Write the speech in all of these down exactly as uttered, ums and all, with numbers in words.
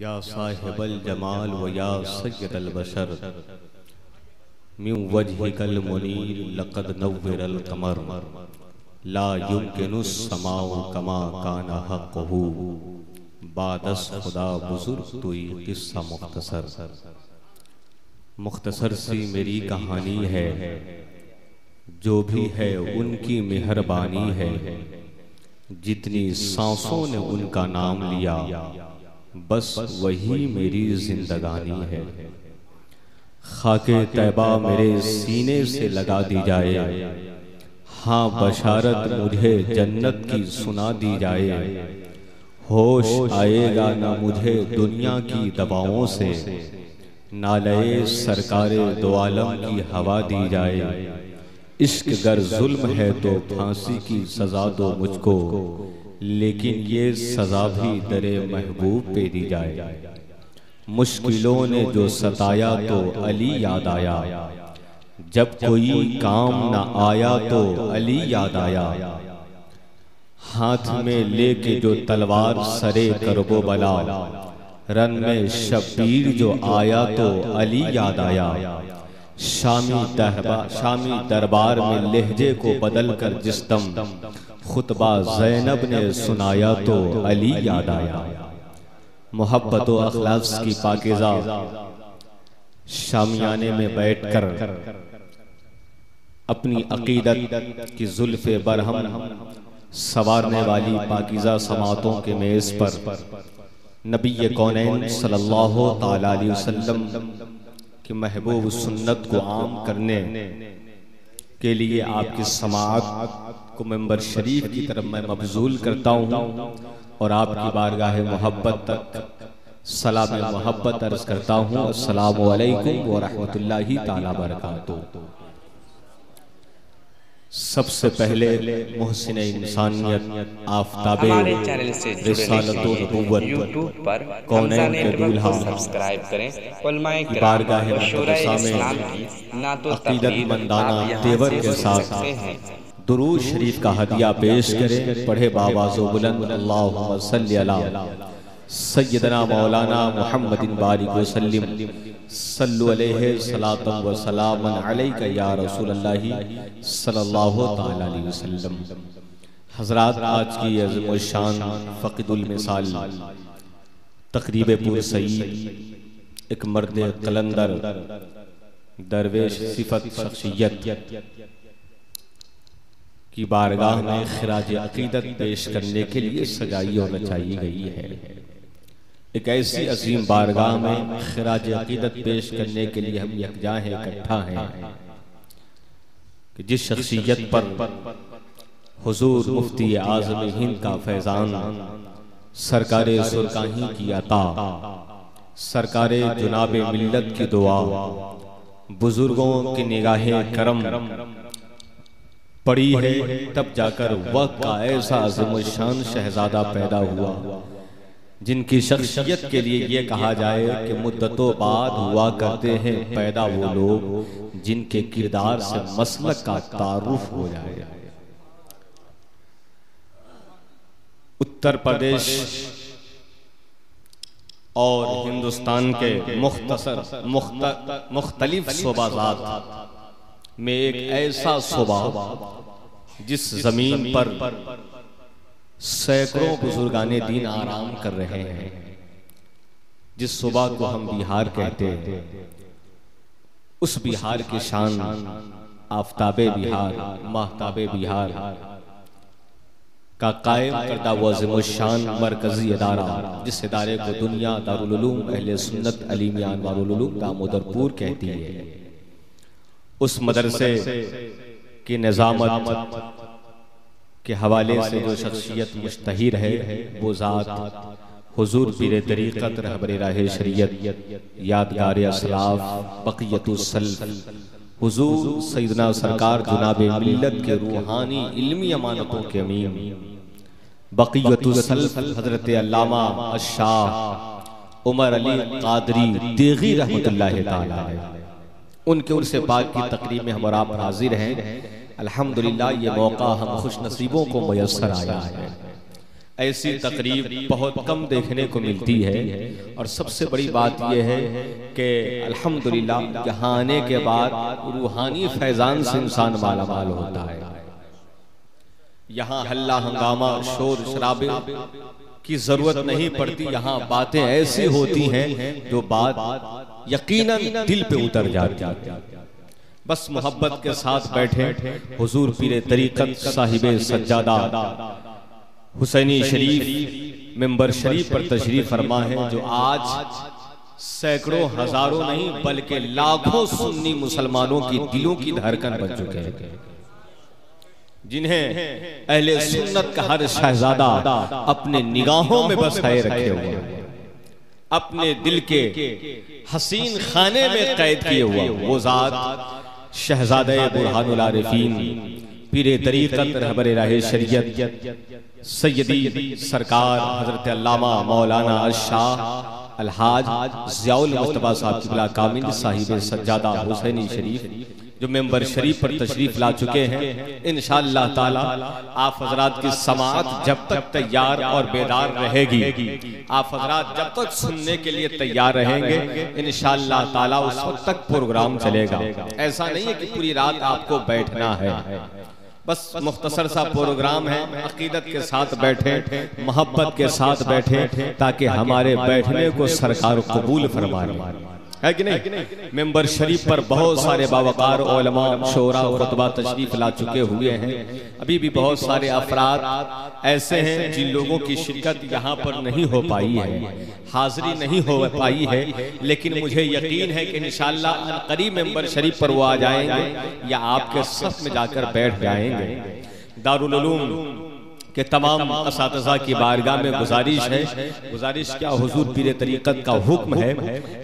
या साहिबल जमाल व या सैयदल बशर मिन वजहिकल मुनीर लक़द नव्वरल क़मर ला युमकिनु समाउ कमा काना हक़्क़ुहु बादस खुदा बुजुर्ग तुई किस्सा मुख्तसर। मुख्तसर सी मेरी कहानी है, जो भी है उनकी मेहरबानी है, जितनी सांसों ने उनका नाम लिया बस वही मेरी जिंदगानी है। खाके तैबा मेरे सीने से लगा दी जाए, हाँ बशारत मुझे जन्नत की सुना दी जाए। होश आएगा न मुझे दुनिया की दबावों से, नाले सरकारे दो आलम की हवा दी जाए। इश्क गर जुल्म है तो फांसी की सजा दो मुझको, लेकिन ये सजा भी दरे महबूब पे दी जाए। मुश्किलों ने जो सताया तो अली याद आया, जब कोई काम न आया तो अली याद आया। हाथ में लेके जो तलवार सरे करबो बला, रन में शब्बीर जो आया तो अली याद आया। शामी दरबार शामी दरबार में लहजे को बदल कर जिस दम खुतबा ज़ैनब ने सुनाया तो अली याद आया। मोहब्बत व अखलास की पाकिज़ा शामियाने में बैठकर अपनी अकीदत की जुल्फ़े बरहम सवारने वाली पाकिज़ा समातों के मेज़ पर नबी कौनैन सल्लल्लाहु तआला अलैहि वसल्लम की महबूब सुन्नत को आम करने के लिए आपकी समाअत को मेंबर शरीफ की तरफ मैं मबजूल करता हूँ और आपकी बारगाह मोहब्बत तक सलाम मोहब्बत अर्ज करता हूँ। अस्सलामु अलैकुम व रहमतुल्लाहि ताला बरकातहू। सबसे पहले मोहसिन इंसानियत आफताबे कौनैन के दूल्हा बारगाह अक़ीदतमंदाना तेवर के साथ दुरूद शरीफ का हदिया पेश करें। पढ़े बावाज़ो बुलंद अल्लाहुम्मा सल्ली अला सय्यदना मौलाना मुहम्मदिन बारिक वसल्लिम सल्लु अलैहि सलातन व सलामन अलैका या रसूलल्लाह सल्लल्लाहु तआला अलैहि वसल्लम। हजरात, आज की अज़ीम शान फ़क़ीदुल मिसाल तकरीब पूर सईद एक मर्द कलंदर दरवेश सिफत शख्सियत की बारगाह में खिराज अक़ीदत पेश करने के लिए सजाई और रचाई गई है। एक ऐसी अजीम बारगाह में खिराज अक़ीदत पेश करने के लिए हम यकजा हैं, इकट्ठा हैं कि जिस शख्सियत पर हुजूर मुफ्ती आज़म हिंद का फैज़ान सरकारे सुरकाही की अता सरकारे जुनाब मिल्लत की दुआ बुजुर्गों की निगाहें करम पड़ी है, तब जाकर वक्त का ऐसा अज़ीमुशान शहजादा पैदा हुआ जिनकी शख्सियत के लिए ये कहा जाए कि मुद्दतों बाद हुआ करते हैं पैदा वो लोग जिनके किरदार से मसलक का तारुफ हो जाए। उत्तर प्रदेश और हिंदुस्तान के मुख्तसर मुख्तलिफ सूबाजात में एक ऐसा सूबा जिस जमीन पर सैकड़ों बुजुर्गाने दीन आराम कर रहे हैं, जिस सूबा को हम बिहार कहते हैं, उस बिहार की शान आफताबे बिहार महताबे बिहार का कायम करता हुआ अज़ीमुशान मरकजी अदारा, जिस इदारे को दुनिया दारुल उलूम अहले सुन्नत अलीमिया अनवारुल उलूम दामोदरपुर कहती है, उस मदरसे की निज़ामत के हवाले से जो शख्सियत मुश्तहिर है वो ज़ात हुजूर पीरे तरीक़त रहबरे राहे शरीयत यादगार असलाफ बक़ियतुस्सल्फ़ हुजूर सैयदना सरकार जनाबे मिल्लत के रूहानी इल्मी अमानतों के अमीन बक़ियतुस्सल्फ़ हज़रत अल्लामा अश्शाह उमर अली क़ादरी देगी रहमतुल्लाहि तआला अलैह उनके उनसे पाक की तकरीब में हम और आप हाजिर हैं। अल्हम्दुलिल्लाह ये मौका हम खुश नसीबों को मयसर आया है। ऐसी तकरीब बहुत कम देखने को मिलती है। और सबसे बड़ी बात यह है कि अल्हम्दुलिल्लाह यहाँ आने के बाद रूहानी फैजान से इंसान माला माल होता है। यहाँ हल्ला हंगामा शोर शराबे की जरूरत नहीं पड़ती, यहाँ बातें ऐसी होती हैं जो बात यकीनन दिल पे उतर जाती है। बस मोहब्बत के साथ बैठे हुजूर पीरे तरीकत साहिबे सज्जादा हुसैनी शरीफ मेंबर शरीफ पर तशरीफ फरमा है, जो आज सैकड़ों हजारों नहीं बल्कि लाखों सुन्नी मुसलमानों की दिलों की धड़कन बन चुके हैं, जिन्हें अहले सुन्नत का हर शहजादा अपने निगाहों में बसाए रखे हुए हैं, अपने दिल के हसीन खाने में कैद किए हुए। वो जात शहजादे बुरहानुल आरिफीन पीरे तरीकत रहबरे राहे शरीयत सैयदी सरकार हजरत अल्लामा मौलाना शाह अलहाज ज़ियाउल मुस्तफ़ा साहब क़िबला कामिल साहिब सज्जादा हुसैनी शरीफ जो मेंबर शरीफ पर तशरीफ ला चुके हैं। इंशाअल्लाह ताला आप हजरात की समाअत जब तक तैयार और बेदार रहेगी, आप हजरात जब तक सुनने के लिए तैयार रहेंगे, इंशाअल्लाह ताला उस वक्त तक प्रोग्राम चलेगा। ऐसा नहीं है कि पूरी रात आपको बैठना है, बस मुख्तसर सा प्रोग्राम है। अकीदत के साथ बैठे, मोहब्बत के साथ बैठे, ताकि हमारे बैठने को सरकार कबूल फरमाए, है कि नहीं। मेंबर शरीफ पर बहुत सारे बावकार उलमा शोरा और खुतबा तशरीफ ला चुके हुए हैं। अभी भी बहुत सारे अफराद ऐसे हैं जिन लोगों की शिरकत यहाँ पर नहीं हो पाई है, हाजिरी नहीं हो पाई है, लेकिन मुझे यकीन है कि इंशाअल्लाह करीब मेंबर शरीफ पर वो आ जाएंगे या आपके सफ में जाकर बैठ जाएंगे। दारुल उलूम के तमाम असातिज़ा की बारगाह में गुजारिश है, गुजारिश क्या हुजूर पीरे तरीक़त का हुक्म है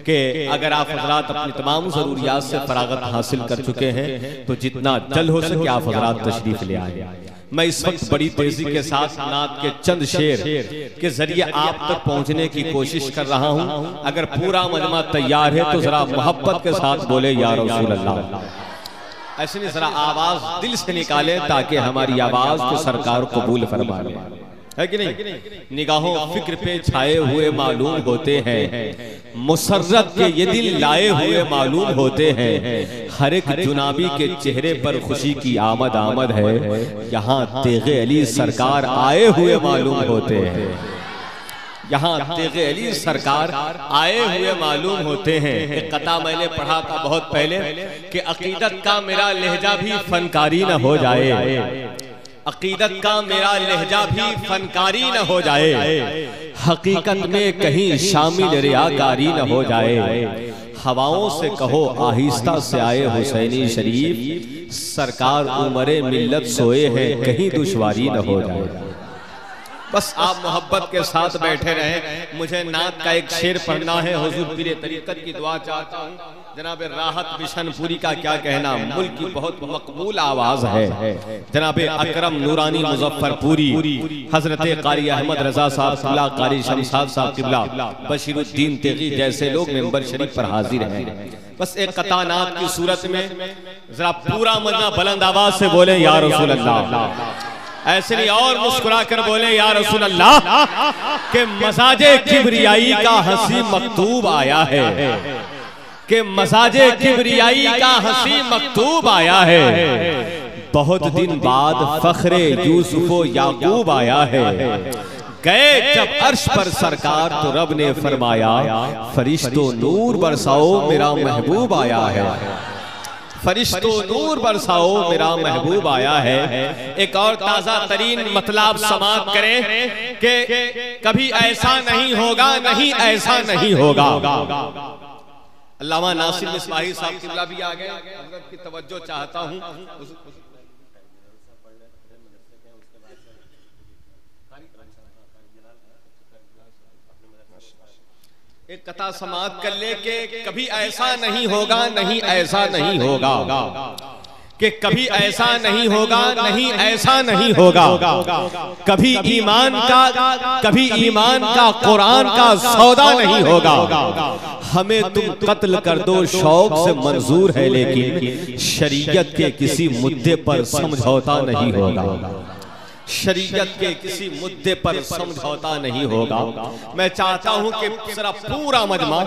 कि अगर आप हजरात अपनी तमाम ज़रूरियात से फरागत हासिल कर चुके हैं तो जितना जल्द हो सके आप हजरात तशरीफ़ ले आए। मैं इस वक्त बड़ी तेज़ी के साथ नात के चंद शेर के जरिए आप तक पहुँचने की कोशिश कर रहा हूँ। अगर पूरा मजमा तैयार है तो जरा मोहब्बत के साथ बोले या रसूल अल्लाह, ऐसे नहीं, जरा आवाज दिल से निकाले ताकि हमारी आवाज को सरकार कबूल फरमाए, है कि नहीं। निगाहों फिक्र पे छाए हुए मालूम होते हैं, मुसर्रत के ये दिल लाए हुए मालूम होते हैं। हर एक जुनाबी के चेहरे पर खुशी की आमद आमद है, यहाँ तेगे अली सरकार आए हुए मालूम होते हैं, यहाँ तेगे अली सरकार आए हुए मालूम होते हैं। एक कता मैंने पढ़ा था बहुत पहले कि अकीदत का मेरा लहजा भी फनकारी न हो जाए, अकीदत का मेरा लहजा भी फनकारी न हो जाए, हकीकत में कहीं शामिल रियाकारी न हो जाए। हवाओं से कहो आहिस्ता से आए हुसैनी शरीफ सरकार, उम्रे मिल्लत सोए हैं कहीं दुश्वारी न हो जाए। बस आप मोहब्बत के साथ बैठे रहें। मुझे नात का एक शेर पढ़ना है, हुजूर पीरे तरीकत की दुआ चाहता हूँ। जनाब राहत बिशनपुरी का क्या कहना, मुल्क की बहुत मकबूल आवाज है। जनाब अकरम नूरानी मुजफ्फरपुरी हजरत कारी अहमद रजा साहब, कारी शमशाद साहब क़िबला, बशीरुद्दीन तेगी जैसे लोग मेंबर शरीफ पर हाजिर हैं। बस एक कता नात की सूरत में जरा पूरा मजना बुलंद आवाज से बोले या रसूल अल्लाह, ऐसे नहीं, और मुस्कुरा कर बोले या रसूल अल्लाह के मसाजे किबरियाई का हंसी मकतूब आया है, के मसाजे किबरियाई का हंसी मकतूब आया है। बहुत दिन बाद फखरे यूसुफ याकूब आया है, गए जब अर्श पर सरकार तो रब ने फरमाया फरिश्तों नूर बरसाओ मेरा महबूब आया है, फरिश्तों नूर बरसाओ मेरा महबूब आया है। एक और ताजा तरीन मतलब समाप्त करें कि कभी ऐसा नहीं होगा, नहीं ऐसा नहीं होगा। अल्लामा नासिर मिस्बाही साहब क़िबला भी आ गए, हजरत की तवज्जो चाहता हूँ। एक कथा समाप्त कर ले के कभी ऐसा नहीं होगा, नहीं ऐसा नहीं होगा, कि कभी ऐसा नहीं होगा, नहीं ऐसा नहीं होगा। कभी ईमान का, कभी ईमान का कुरान का सौदा नहीं होगा। हमें तुम कत्ल कर दो शौक से मंजूर है, लेकिन शरीयत के किसी मुद्दे पर समझौता नहीं होगा, शरीयत के किसी मुद्दे पर समझौता नहीं होगा। मैं चाहता हूं कि पूरा मजमा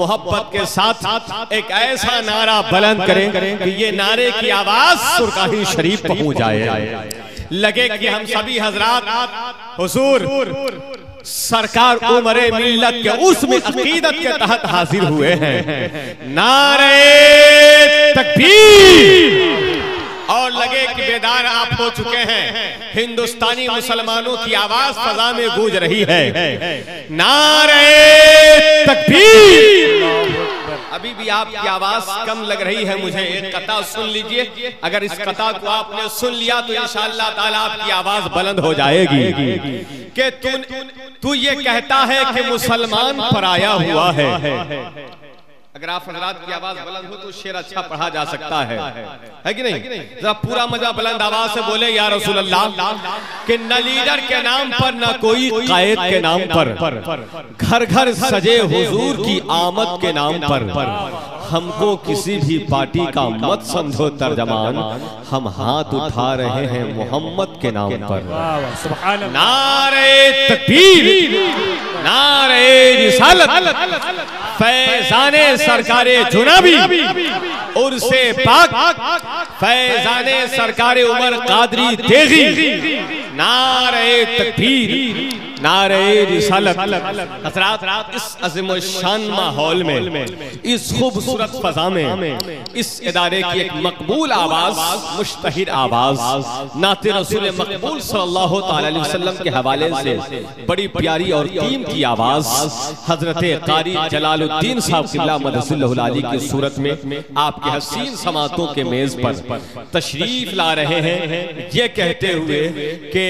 मोहब्बत के साथ साथ एक ऐसा नारा बुलंद करें कि ये नारे की आवाज सुरकाही शरीफ पहुंच जाए, लगे कि हम सभी हजरात हुजूर सरकार उमरे मिल्लत के उसमें अकीदत के तहत हाजिर हुए हैं। नारे तकबीर, और लगे कि बेदार आप हो चुके हैं, हिंदुस्तानी मुसलमानों की आवाज फजा में गूंज रही है। नारे तकबीर। अभी भी आपकी आवाज कम लग रही है मुझे, एक कता सुन लीजिए, अगर इस कता को आपने सुन लिया तो इंशाअल्लाह ताला आपकी आवाज बुलंद हो जाएगी। कि तू तू ये कहता है कि मुसलमान पराया हुआ है, अगर आप हजरात की आवाज बुलंद हो तो शेर अच्छा पढ़ा जा सकता है, है कि नहीं? जरा पूरा मजा बुलंद आवाज से बोले या रसूल अल्लाह, कि न लीडर के नाम पर न कोई कायद के नाम पर, घर घर सजे हुजूर की आमद के नाम पर, हमको किसी भी पार्टी का मत समझो तर्जमान, हम हाथ उठा रहे हैं मोहम्मद के नाम पर। नारे तकबीर, नारे रिसालत, फैजाने सरकारे जुनाबी उर्से पाक, फैजाने सरकारे उमर कादरी तेजी। नारे तकबीर, नारे रिसालत। हज़रात, इस अज़ीम शान माहौल में, इस खूबसूरत फजा में, इस इदारे की एक मकबूल आवाज, मुश्तहिर आवाज, नाते रसूल मकबूल सल्लल्लाहु अलैहि वसल्लम के हवाले से बड़ी प्यारी और कीमती आवाज हजरते कारी जलालुद्दीन साहब क़िबला मदसल्लहुल अली की सूरत में आपके हसीन समातों के मेज पर तशरीफ ला रहे हैं, ये कहते हुए कि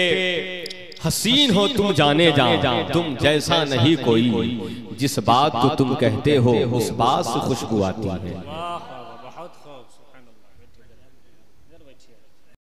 हसीन हो तुम जाने जा, तुम जैसा नहीं कोई, जिस बात को तुम कहते हो उस बात से खुशबू आती है।